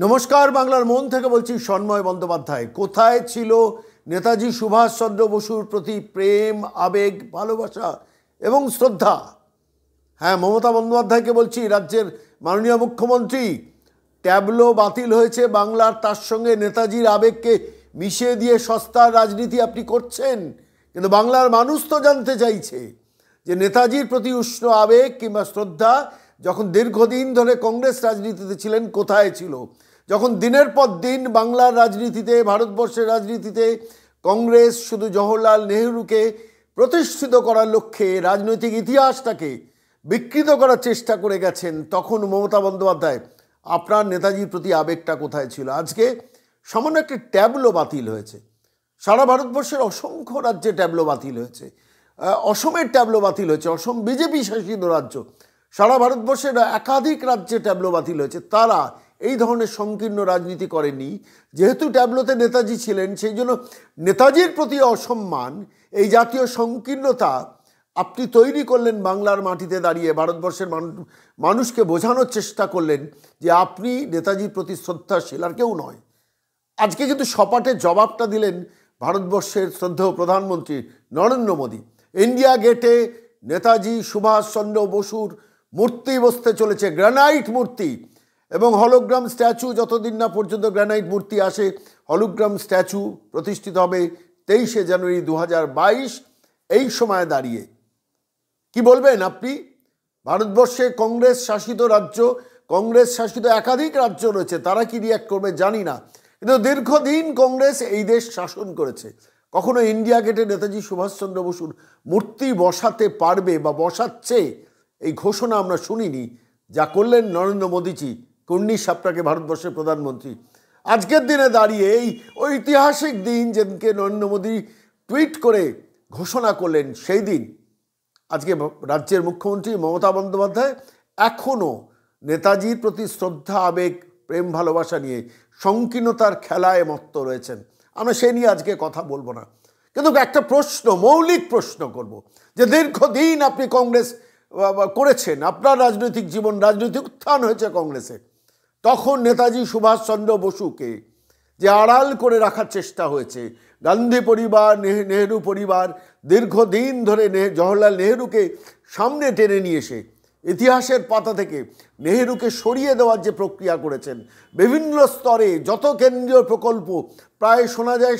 नमस्कार बांगलार मन थेके बोलছি সন্ময় বন্দ্যোপাধ্যায়। কোথায় ছিল নেতাজি সুভাষচন্দ্র বসুর প্রতি প্রেম আবেগ ভালোবাসা এবং শ্রদ্ধা? হ্যাঁ, মমতা বন্দ্যোপাধ্যায়কে বলছি রাজ্যের মাননীয় মুখ্যমন্ত্রী, ট্যাবলো বাতিল হয়েছে বাংলার, তার সঙ্গে নেতাজির আবেগকে মিশিয়ে দিয়ে সস্তার রাজনীতি আপনি করছেন। কিন্তু বাংলার মানুষ তো জানতে চাইছে যে নেতাজির প্রতি উষ্ণ আবেগ কিংবা শ্রদ্ধা যখন দীর্ঘদিন ধরে কংগ্রেস রাজনীতিতে ছিলেন কোথায় ছিল? যখন দিনের পর দিন বাংলার রাজনীতিতে ভারতবর্ষের রাজনীতিতে কংগ্রেস শুধু জওহরলাল নেহরুকে প্রতিষ্ঠিত করার লক্ষ্যে রাজনৈতিক ইতিহাসটাকে বিকৃত করার চেষ্টা করে গেছেন, তখন মমতা বন্দ্যোপাধ্যায় আপনার নেতাজির প্রতি আবেগটা কোথায় ছিল? আজকে সামান্য একটি ট্যাবলো বাতিল হয়েছে, সারা ভারতবর্ষের অসংখ্য রাজ্যে ট্যাবলো বাতিল হয়েছে, অসমের ট্যাবলো বাতিল হয়েছে, অসম বিজেপি শাসিত রাজ্য, সারা ভারতবর্ষের একাধিক রাজ্যে ট্যাবলো বাতিল হয়েছে। তারা এই ধরনের সংকীর্ণ রাজনীতি করেনি, যেহেতু ট্যাবলোতে নেতাজি ছিলেন সেই জন্য নেতাজির প্রতি অসম্মান, এই জাতীয় সংকীর্ণতা আপনি তৈরি করলেন বাংলার মাটিতে দাঁড়িয়ে, ভারতবর্ষের মানুষকে বোঝানোর চেষ্টা করলেন যে আপনি নেতাজির প্রতি শ্রদ্ধাশীল আর কেউ নয়। আজকে কিন্তু সপাটে জবাবটা দিলেন ভারতবর্ষের শ্রদ্ধেয় প্রধানমন্ত্রী নরেন্দ্র মোদী। ইন্ডিয়া গেটে নেতাজি সুভাষচন্দ্র বসুর মূর্তি বসতে চলেছে, গ্রানাইট মূর্তি এবং হলোগ্রাম স্ট্যাচু। যতদিন না পর্যন্ত গ্রানাইট মূর্তি আসে, হলোগ্রাম স্ট্যাচু প্রতিষ্ঠিত হবে 23শে জানুয়ারি 2022। এই সময় দাঁড়িয়ে কি বলবেন আপনি? ভারতবর্ষে কংগ্রেস শাসিত রাজ্য, কংগ্রেস শাসিত একাধিক রাজ্য রয়েছে, তারা কি রিয়াক্ট করবে জানি না, কিন্তু দীর্ঘদিন কংগ্রেস এই দেশ শাসন করেছে। কখনো ইন্ডিয়া গেটে নেতাজি সুভাষচন্দ্র বসুর মূর্তি বসাতে পারবে বা বসাচ্ছে এই ঘোষণা আমরা শুনিনি, যা করলেন নরেন্দ্র মোদীজি, কর্নিশ সাপটাকে ভারতবর্ষের প্রধানমন্ত্রী। আজকের দিনে দাঁড়িয়ে এই ঐতিহাসিক দিন যেদিনকে নরেন্দ্র মোদী টুইট করে ঘোষণা করলেন, সেই দিন আজকে রাজ্যের মুখ্যমন্ত্রী মমতা বন্দ্যোপাধ্যায় এখনও নেতাজির প্রতি শ্রদ্ধা আবেগ প্রেম ভালোবাসা নিয়ে সংকীর্ণতার খেলায় মত্ত রয়েছেন। আমরা সে নিয়ে আজকে কথা বলবো না, কিন্তু একটা প্রশ্ন, মৌলিক প্রশ্ন করব যে দীর্ঘদিন আপনি কংগ্রেস করেছেন, আপনার রাজনৈতিক জীবন, রাজনৈতিক উত্থান হয়েছে কংগ্রেসে, তখন নেতাজি সুভাষচন্দ্র বসুকে যে আড়াল করে রাখার চেষ্টা হয়েছে, গান্ধী পরিবার, নেহরু পরিবার দীর্ঘদিন ধরে জওহরলাল নেহরুকে সামনে টেনে নিয়ে এসে ইতিহাসের পাতা থেকে নেহরুকে সরিয়ে দেওয়ার যে প্রক্রিয়া করেছেন, বিভিন্ন স্তরে যত কেন্দ্রীয় প্রকল্প, প্রায় শোনা যায়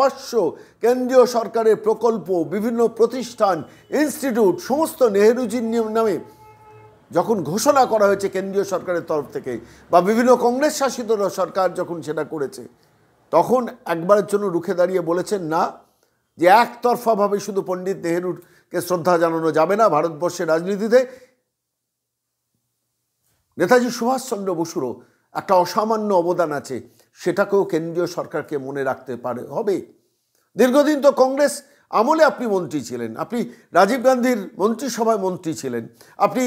550 কেন্দ্রীয় সরকারের প্রকল্প, বিভিন্ন প্রতিষ্ঠান, ইনস্টিটিউট, সমস্ত নেহরুজির নামে যখন ঘোষণা করা হয়েছে কেন্দ্রীয় সরকারের তরফ থেকে বা বিভিন্ন কংগ্রেস শাসিত সরকার যখন সেটা করেছে, তখন একবারের জন্য রুখে দাঁড়িয়ে বলেছেন না যে একতরফাভাবে শুধু পণ্ডিত নেহরুকে শ্রদ্ধা জানানো যাবে না, ভারতবর্ষের রাজনীতিতে নেতাজি সুভাষচন্দ্র বসুরও একটা অসামান্য অবদান আছে, সেটাকেও কেন্দ্রীয় সরকারকে মনে রাখতে হবে। দীর্ঘদিন তো কংগ্রেস আমলে আপনি মন্ত্রী ছিলেন, আপনি রাজীব গান্ধীর মন্ত্রিসভায় মন্ত্রী ছিলেন, আপনি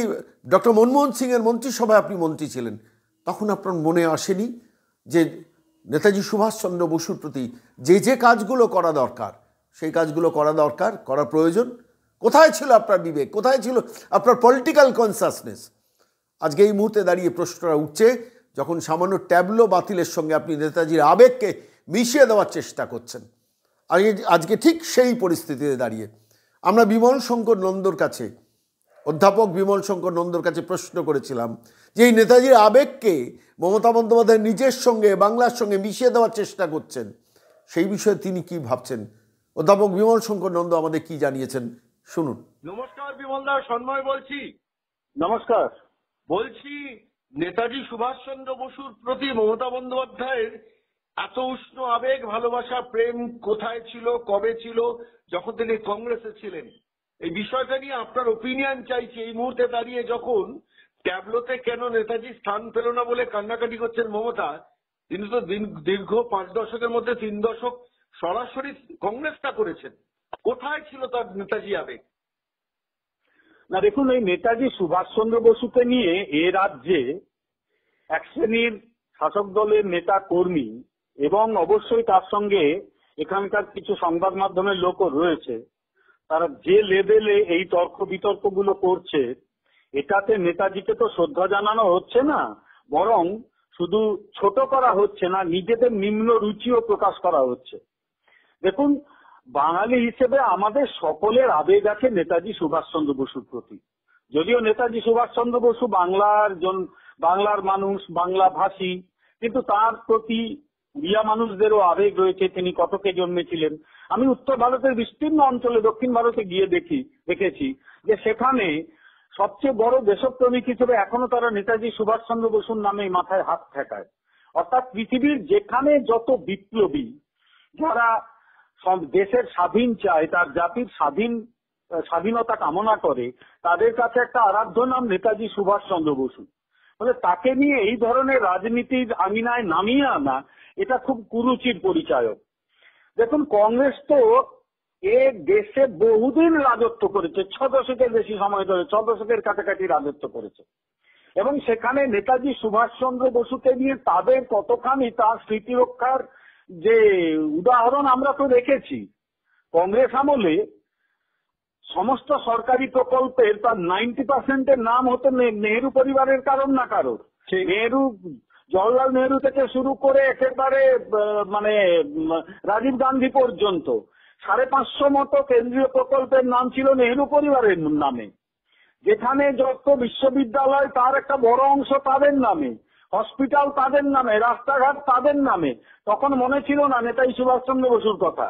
ডক্টর মনমোহন সিংয়ের মন্ত্রিসভায় আপনি মন্ত্রী ছিলেন, তখন আপনার মনে আসেনি যে নেতাজি সুভাষচন্দ্র বসুর প্রতি যে যে কাজগুলো করা দরকার, সেই কাজগুলো করা দরকার, করা প্রয়োজন? কোথায় ছিল আপনার বিবেক? কোথায় ছিল আপনার পলিটিক্যাল কনসাসনেস? আজকে এই মুহূর্তে দাঁড়িয়ে প্রশ্নটা উঠছে, যখন সামান্য ট্যাবলো বাতিলের সঙ্গে আপনি নেতাজির আবেগকে মিশিয়ে দেওয়ার চেষ্টা করছেন। আজকে ঠিক সেই পরিস্থিতিতে দাঁড়িয়ে আমরা বিমল শঙ্কর নন্দর কাছে, অধ্যাপক বিমল শঙ্কর নন্দর কাছে প্রশ্ন করেছিলাম যে এই নেতাজির আবেগকে মমতা বন্দ্যোপাধ্যায় নিজের সঙ্গে, বাংলার সঙ্গে মিশিয়ে দেওয়ার চেষ্টা করছেন, সেই বিষয়ে তিনি কি ভাবছেন? অধ্যাপক বিমল শঙ্কর নন্দ আমাদের কি জানিয়েছেন শুনুন। নমস্কার বিমলদা, সন্ময় বলছি। নমস্কার। বলছি নেতাজি সুভাষচন্দ্র বসুর প্রতি মমতা বন্দ্যোপাধ্যায়ের এত উষ্ণ আবেগ ভালোবাসা প্রেম কোথায় ছিল, কবে ছিল, যখন তিনি কংগ্রেসে ছিলেন? এই বিষয়টা নিয়ে আপনার ওপিনিয়ন চাইছি। এই মুহূর্তে দাঁড়িয়ে যখন ট্যাবলোতে কেন নেতাজি স্থান পেল না বলে কান্নাকাটি করছেন মমতা, তিনি তো দীর্ঘ 5 দশকের মধ্যে 3 দশক সরাসরি কংগ্রেসটা করেছেন, কোথায় ছিল তার নেতাজি আবেগ? না দেখুন, এই নেতাজি সুভাষচন্দ্র বসুকে নিয়ে এ রাজ্যে এক শ্রেণীর শাসক দলের নেতা কর্মী এবং অবশ্যই তার সঙ্গে এখানকার কিছু সংবাদ মাধ্যমের লোকও রয়েছে, তারা যে লেভেলে এই তর্ক বিতর্কগুলো করছে, এটাতে নেতাজিকে তো শ্রদ্ধা জানানো হচ্ছে না, বরং শুধু ছোট করা হচ্ছে না, নিজেদের নিম্ন রুচিও প্রকাশ করা হচ্ছে। দেখুন, বাঙালি হিসেবে আমাদের সকলের আবেগ আছে নেতাজি সুভাষচন্দ্র বসুর প্রতি। যদিও নেতাজি সুভাষচন্দ্র বসু বাংলার মানুষ, বাংলা ভাষী, কিন্তু তার প্রতি মিয়া মানুষদেরও আবেগ রয়েছে। তিনি কটকে জন্মেছিলেন। আমি উত্তর ভারতের বিস্তীর্ণ অঞ্চলে, দক্ষিণ ভারতে গিয়ে দেখেছি যে সেখানে সবচেয়ে বড় দেশপ্রেমিক হিসেবে এখনো তারা নেতাজি সুভাষচন্দ্র বসুর নামে মাথায় হাত ঠেকায়। অর্থাৎ পৃথিবীর যেখানে যত বিপ্লবী যারা দেশের স্বাধীন চায়, তার জাতির স্বাধীনতা কামনা করে, তাদের কাছে একটা আরাধ্য নাম নেতাজি সুভাষচন্দ্র বসু। মানে তাকে নিয়ে এই ধরনের রাজনীতির আঙিনায় নামিয়ে আনা এটা খুব কুরুচির পরিচায়ক। দেখুন, কংগ্রেস তো এ দেশে বহুদিন রাজত্ব করেছে, ৬ দশকের বেশি সময় ধরে, ৬ দশকের কাছাকাছি রাজত্ব করেছে, এবং সেখানে নেতাজি সুভাষচন্দ্র বসুকে নিয়ে তাদের কতখানি তার স্মৃতিরক্ষার যে উদাহরণ আমরা তো দেখেছি। কংগ্রেস আমলে সমস্ত সরকারি প্রকল্পের তার 90%-এর নাম হতো নেহেরু পরিবারের, কারণ না কারোর। নেহেরু, জওহরলাল নেহেরু থেকে শুরু করে একেবারে মানে রাজীব গান্ধী পর্যন্ত 550 মতো কেন্দ্রীয় প্রকল্পের নাম ছিল নেহেরু পরিবারের নামে। যেখানে যত বিশ্ববিদ্যালয় তার একটা বড় অংশ তাদের নামে, হসপিটাল তাদের নামে, রাস্তাঘাট তাদের নামে। তখন মনে ছিল না নেতাজি সুভাষচন্দ্র বসুর কথা।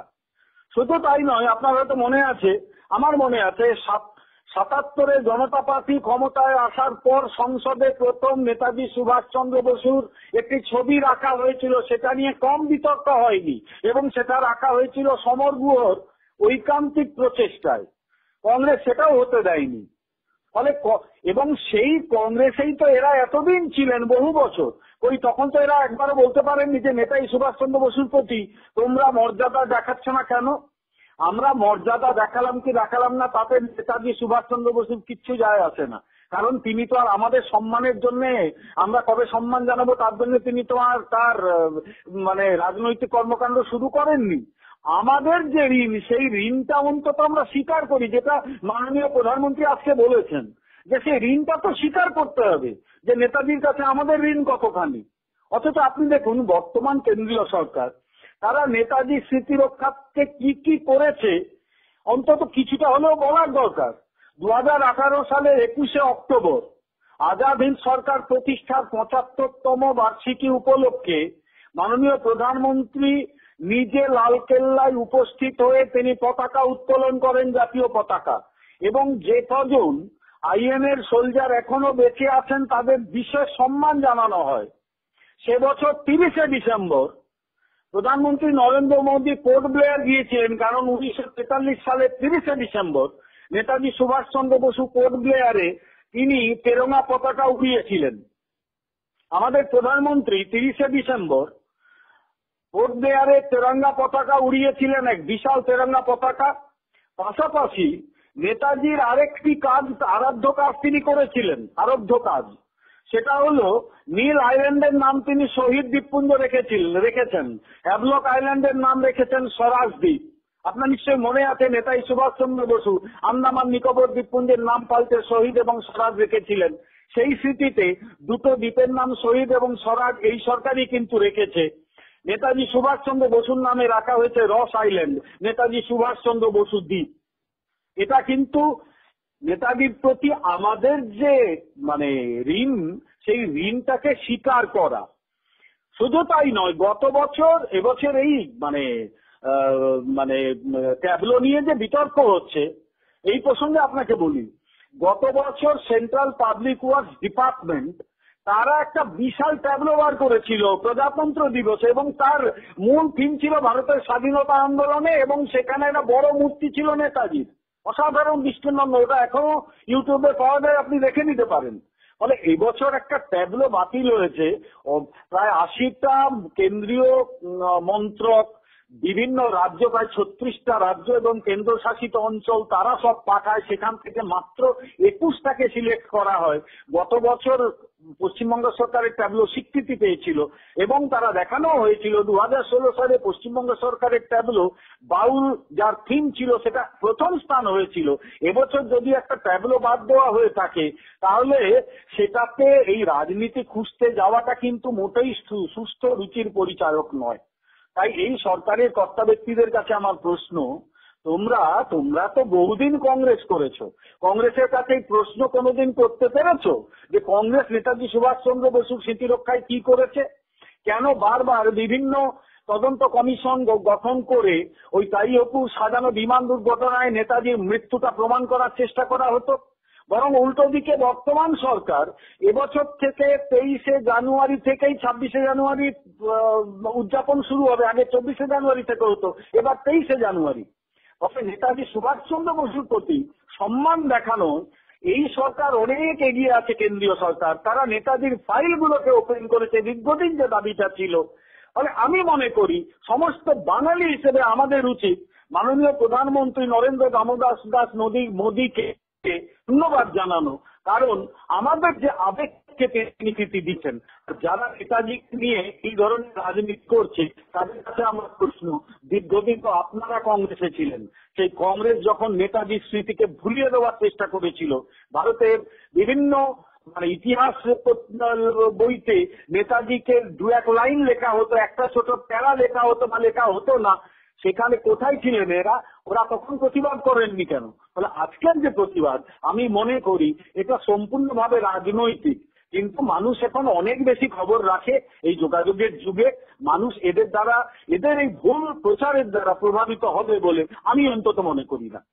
শুধু তাই নয়, আপনার হয়তো মনে আছে, আমার মনে আছে 77-এ জনতা পার্টি ক্ষমতায় আসার পর সংসদে প্রথম নেতাজি সুভাষচন্দ্র বসুর একটি ছবি রাখা হয়েছিল। সেটা নিয়ে কম বিতর্ক হয়নি, এবং সেটা রাখা হয়েছিল সমর গুহর ঐকান্তিক প্রচেষ্টায়। কংগ্রেস সেটাও হতে দেয়নি। ফলে এবং সেই কংগ্রেসেই তো এরা এতদিন ছিলেন, বহু বছর। ওই তখন তো এরা একবারও বলতে পারেননি যে নেতাজি সুভাষচন্দ্র বসুর প্রতি তোমরা মর্যাদা দেখাচ্ছ না কেন। আমরা মর্যাদা দেখালাম কি দেখালাম না তাতে নেতাজি সুভাষচন্দ্র বসুর কিচ্ছু যায় আসে না। কারণ তিনি তো আর আমাদের সম্মানের জন্য, আমরা কবে সম্মান জানাবো তার জন্য তিনি তো আর তার মানে রাজনৈতিক কর্মকাণ্ড শুরু করেননি। আমাদের যে ঋণ, সেই ঋণটা অন্তত আমরা স্বীকার করি, যেটা মাননীয় প্রধানমন্ত্রী আজকে বলেছেন যে সেই ঋণটা তো স্বীকার করতে হবে যে নেতাজির কাছে আমাদের ঋণ কতখানি। অথচ আপনি দেখুন, বর্তমান কেন্দ্রীয় সরকার তারা নেতাজির স্মৃতি রক্ষার্থে কি কি করেছে অন্তত কিছুটা হলেও বলার দরকার। 2018 সালের 21শে অক্টোবর আজাদ হিন্দ সরকার প্রতিষ্ঠার 75তম বার্ষিকী উপলক্ষে মাননীয় প্রধানমন্ত্রী নিজে লালকেল্লায় উপস্থিত হয়ে তিনি পতাকা উত্তোলন করেন, জাতীয় পতাকা। এবং যে কজন আইএনএর সোলজার এখনো বেঁচে আছেন তাদের বিশেষ সম্মান জানানো হয়। সে বছর 30শে ডিসেম্বর প্রধানমন্ত্রী নরেন্দ্র মোদী পোর্ট ব্লেয়ার গিয়েছিলেন, কারণ 1943 সালের 30শে ডিসেম্বর নেতাজি সুভাষচন্দ্র বসু পোর্ট ব্লেয়ারে তিনি তেরঙ্গা পতাকা উড়িয়েছিলেন। আমাদের প্রধানমন্ত্রী 30শে ডিসেম্বর পোর্ট ব্লেয়ারে তেরঙ্গা পতাকা উড়িয়েছিলেন, এক বিশাল তেরঙ্গা পতাকা। পাশাপাশি নেতাজির আরেকটি কাজ, আরাধ্য কাজ তিনি করেছিলেন, আরাধ্য কাজ, সেটা হলো নীল আইল্যান্ডের নাম তিনি শহীদ দ্বীপপুঞ্জ রেখেছেন, হ্যাভলক আইল্যান্ডের নাম রেখেছেন স্বরাজ দ্বীপ। আপনার নিশ্চয়ই মনে আছে নেতাজি সুভাষচন্দ্র বসু আন্দামান নিকোবর দ্বীপপুঞ্জের নাম পাল্টে শহীদ এবং স্বরাজ রেখেছিলেন। সেই স্মৃতিতে দুটো দ্বীপের নাম শহীদ এবং স্বরাজ এই সরকারই কিন্তু রেখেছে। নেতাজি সুভাষচন্দ্র বসুর নামে রাখা হয়েছে রস আইল্যান্ড, নেতাজি সুভাষচন্দ্র বসু দ্বীপ। এটা কিন্তু নেতাজির প্রতি আমাদের যে মানে ঋণ, সেই ঋণটাকে স্বীকার করা। শুধু তাই নয়, গত বছর, এবছর এই মানে মানে ট্যাবলো নিয়ে যে বিতর্ক হচ্ছে এই প্রসঙ্গে আপনাকে বলি, গত বছর সেন্ট্রাল পাবলিক ওয়ার্কস ডিপার্টমেন্ট তারা একটা বিশাল ট্যাবলো বার করেছিল প্রজাতন্ত্র দিবস, এবং তার মূল থিম ছিল ভারতের স্বাধীনতা আন্দোলনে, এবং সেখানে একটা বড় মূর্তি ছিল নেতাজির, অসাধারণ দৃষ্টিনন্দন। ওটা এখনো ইউটিউবে পাওয়া যায়, আপনি দেখে নিতে পারেন। ফলে এবছর একটা ট্যাবলো বাতিল হয়েছে। প্রায় 80টা কেন্দ্রীয় মন্ত্রক, বিভিন্ন রাজ্য, প্রায় 36টা রাজ্য এবং কেন্দ্রশাসিত অঞ্চল তারা সব পাঠায়, সেখান থেকে মাত্র 21টাকে সিলেক্ট করা হয়। গত বছর পশ্চিমবঙ্গ সরকারের ট্যাবলো স্বীকৃতি পেয়েছিল এবং তারা দেখানো হয়েছিল 2016 সালে পশ্চিমবঙ্গ সরকারের ট্যাবলো বাউল যার থিম ছিল সেটা প্রথম স্থান হয়েছিল। এবছর যদি একটা ট্যাবলো বাদ দেওয়া হয়ে থাকে তাহলে সেটাতে এই রাজনীতি খুঁজতে যাওয়াটা কিন্তু মোটেই সুস্থ রুচির পরিচারক নয়। তাই এই সরকারের কর্তা ব্যক্তিদের কাছে আমার প্রশ্ন, তোমরা তো বহুদিন কংগ্রেস করেছো, কংগ্রেসের কাছে এই প্রশ্ন কোনোদিন করতে পেরেছো যে কংগ্রেস নেতাজি সুভাষচন্দ্র বসুর স্মৃতি রক্ষায় কি করেছে? কেন বারবার বিভিন্ন তদন্ত কমিশন গঠন করে ওই তাইওপুর সাজানো বিমান দুর্ঘটনায় নেতাজির মৃত্যুটা প্রমাণ করার চেষ্টা করা হতো? বরং উল্টো দিকে বর্তমান সরকার এবছর থেকে 23শে জানুয়ারি থেকেই 26শে জানুয়ারি উদযাপন শুরু হবে। আগে 24শে জানুয়ারি থেকে হতো, এবার 23শে জানুয়ারি। তবে নেতাজি সুভাষচন্দ্র বসুর প্রতি সম্মান দেখানো এই সরকার অনেক এগিয়ে আছে। কেন্দ্রীয় সরকার তারা নেতাজির ফাইলগুলোকে ওপেন করেছে দীর্ঘদিন যে দাবিটা ছিল। ফলে আমি মনে করি সমস্ত বাঙালি হিসেবে আমাদের উচিত মাননীয় প্রধানমন্ত্রী নরেন্দ্র দামোদর দাস মোদীকে ধন্যবাদ জানানো, কারণ আমাদের যে আবেগকে স্বীকৃতি দিচ্ছেন। যারা নেতাজি নিয়ে এই ধরনের রাজনীতি করছে তাদের কাছে আমার প্রশ্ন, দীর্ঘদিন তো আপনারা কংগ্রেসে ছিলেন, সেই কংগ্রেস যখন নেতাজির স্মৃতিকে ভুলিয়ে দেওয়ার চেষ্টা করেছিল, ভারতের বিভিন্ন ইতিহাস বইতে নেতাজিকে দু এক লাইন লেখা হতো, একটা ছোট প্যারা লেখা হতো বা লেখা হতো না, সেখানে কোথায় ছিলেন এরা? ওরা তখন প্রতিবাদ করেননি কেন? ফলে আজকের যে প্রতিবাদ আমি মনে করি এটা সম্পূর্ণভাবে রাজনৈতিক, কিন্তু মানুষ এখন অনেক বেশি খবর রাখে। এই যোগাযোগের যুগে মানুষ এদের দ্বারা, এদের এই ভুল প্রচারের দ্বারা প্রভাবিত হবে বলে আমি অন্তত মনে করি না।